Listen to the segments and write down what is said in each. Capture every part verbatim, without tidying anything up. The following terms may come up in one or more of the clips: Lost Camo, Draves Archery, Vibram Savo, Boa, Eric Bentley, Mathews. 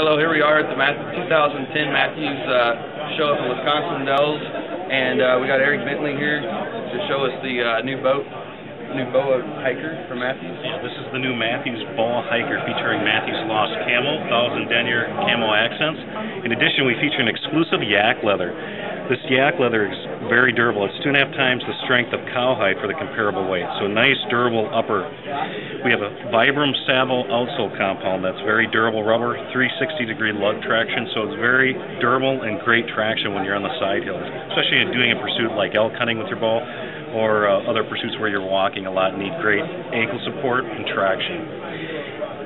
Hello, here we are at the two thousand ten Mathews uh, Show up in Wisconsin Dells, and uh, we got Eric Bentley here to show us the uh, new boat, new Boa hiker from Mathews. Yeah, this is the new Mathews Boa hiker featuring Mathews Lost Camo, thousand denier camo accents. In addition, we feature an exclusive yak leather. This yak leather is very durable. It's two and a half times the strength of cowhide for the comparable weight. So nice, durable upper. We have a Vibram Savo outsole compound that's very durable rubber, three sixty degree lug traction. So it's very durable and great traction when you're on the side hills, especially in doing a pursuit like elk hunting with your bow or uh, other pursuits where you're walking a lot and need great ankle support and traction.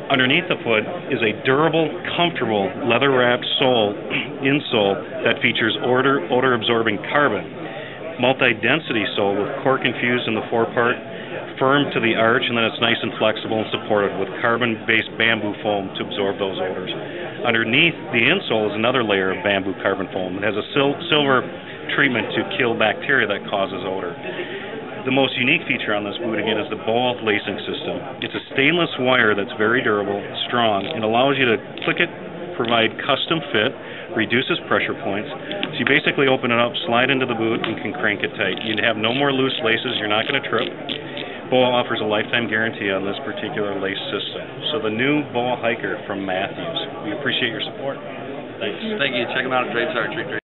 Underneath the foot is a durable, comfortable, leather-wrapped sole, insole that features odor-absorbing carbon, multi-density sole with cork infused in the forepart, firm to the arch, and then it's nice and flexible and supported with carbon-based bamboo foam to absorb those odors. Underneath the insole is another layer of bamboo carbon foam that has a sil silver treatment to kill bacteria that causes odor. The most unique feature on this boot, again, is the Boa lacing system. It's a stainless wire that's very durable, strong, and allows you to click it, provide custom fit, reduces pressure points. So you basically open it up, slide into the boot, and can crank it tight. You have no more loose laces. You're not going to trip. Boa offers a lifetime guarantee on this particular lace system. So the new Boa hiker from Mathews. We appreciate your support. Thanks. Thank you. Check them out at Draves Archery.